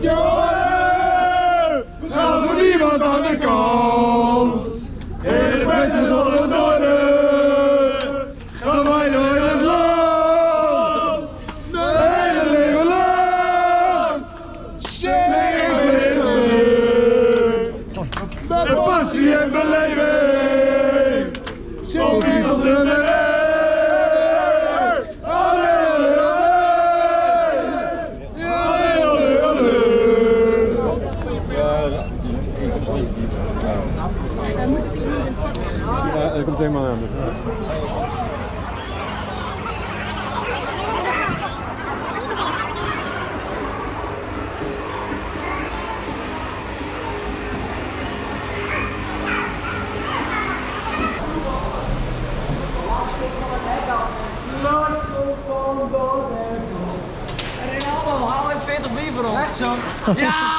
joy, now the demons on the calls. It fetches all the daughter, come I know it and love. Let it live alone, shame it away. The pussy and believing, show me something. Ja, er komt helemaal aan. En in allemaal, hou ik 40 bieber op. Echt zo? Ja!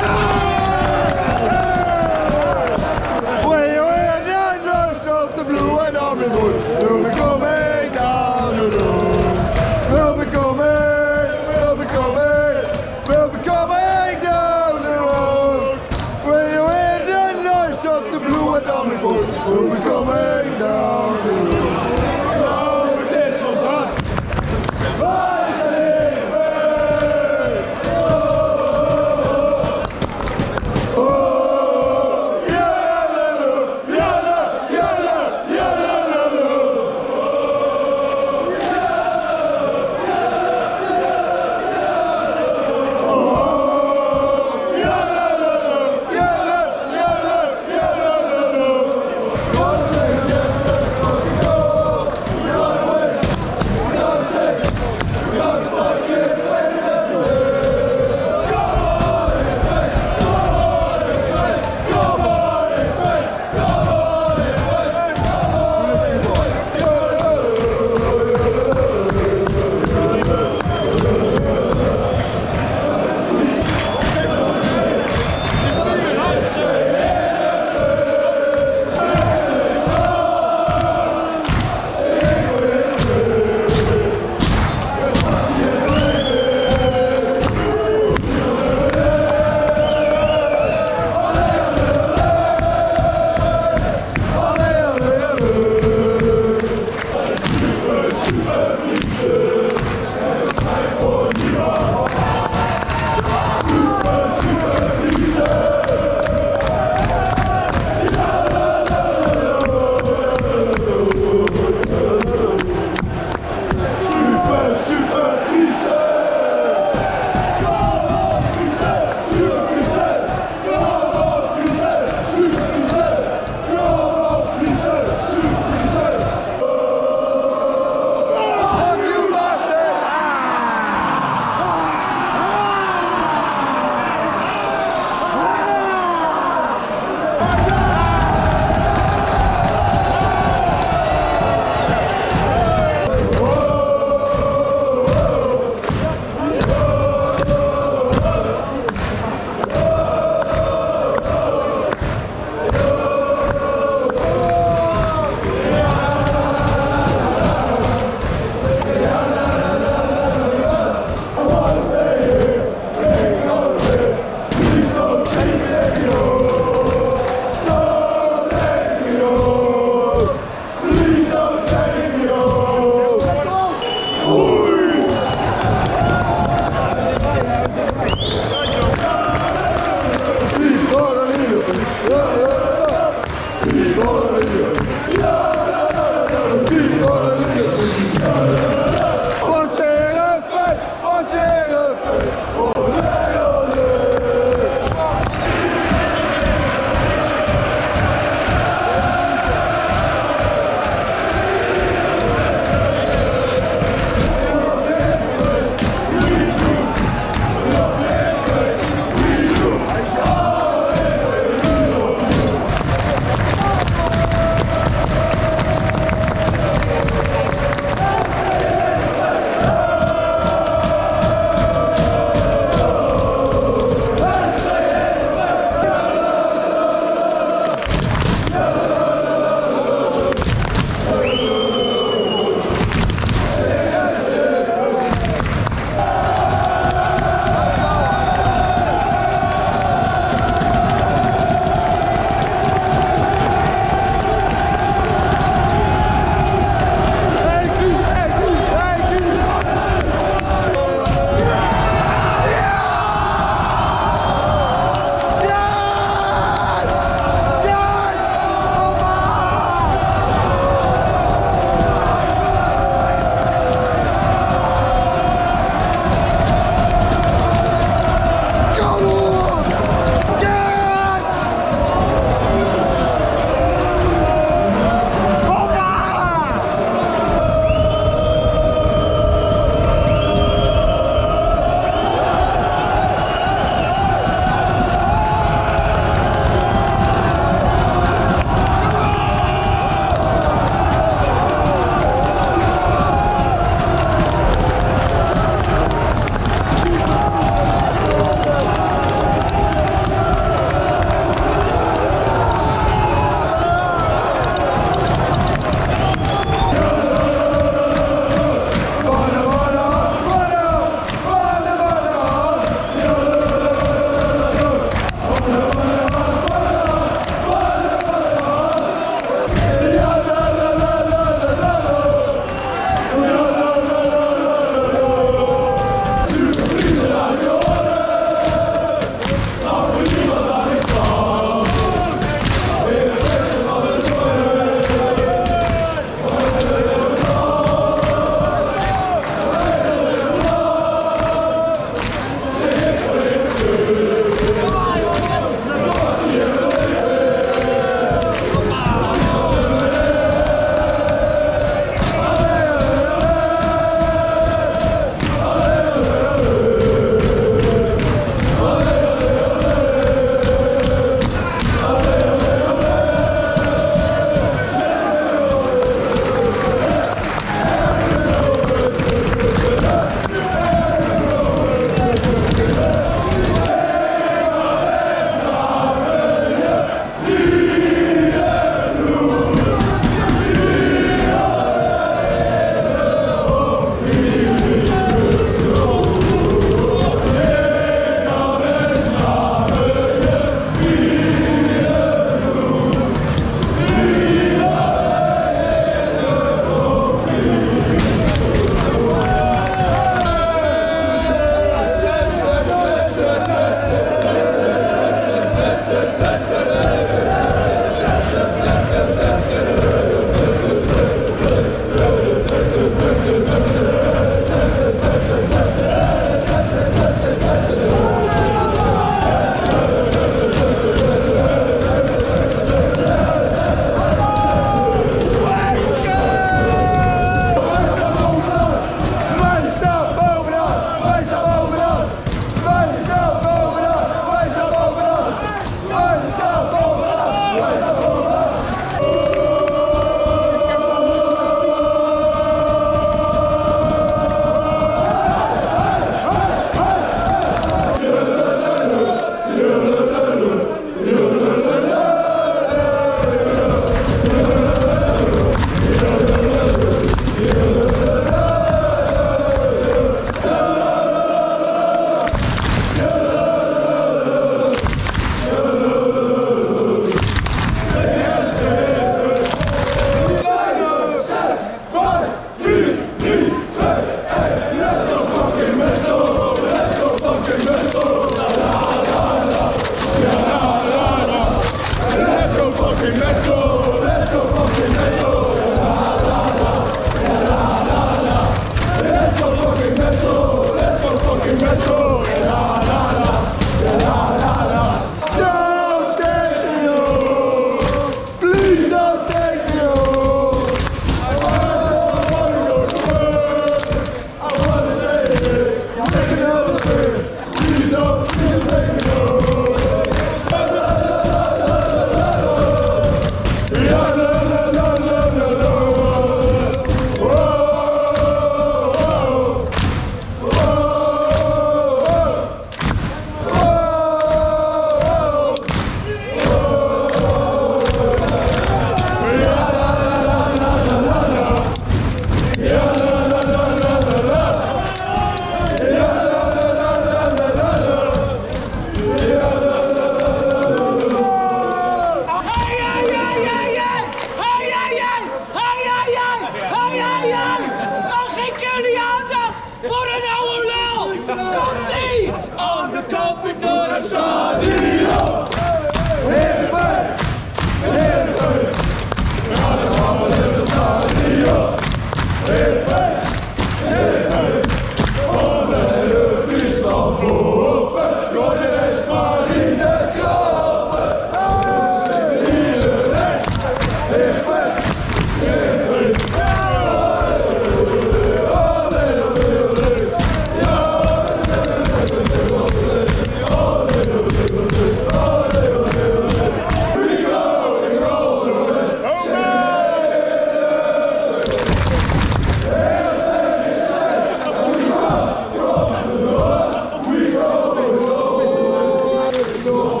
Go!